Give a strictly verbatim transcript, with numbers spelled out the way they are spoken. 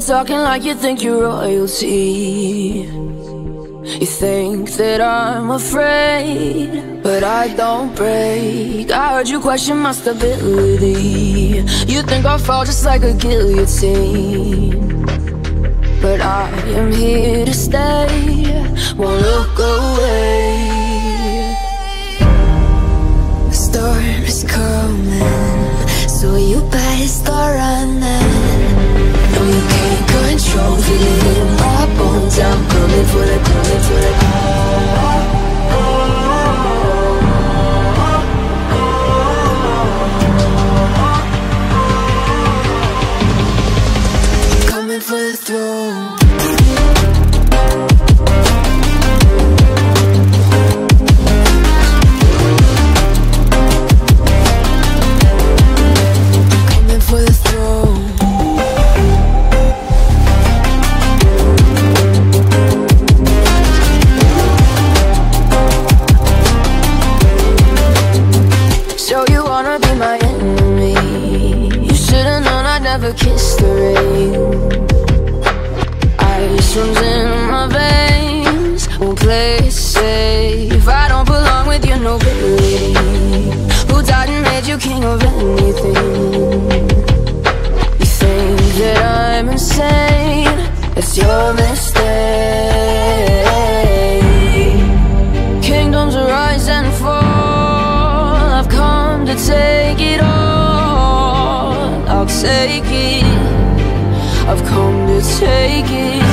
You're talking like you think you're royalty. You think that I'm afraid, but I don't break. I heard you question my stability. You think I'll fall just like a guillotine, but I am here to stay. Won't look away. The storm is coming, so you better start running. No, you can't control it in my bones. I'm coming for the, coming for the. I'm coming for the throne. Kiss the rain. Ice runs in my veins. Won't play it safe. I don't belong with your nobility. Who died and made you king of anything? You think that I'm insane? It's your mistake. Kingdoms rise and fall. I've come to take it all. I'll take it, I've come to take it.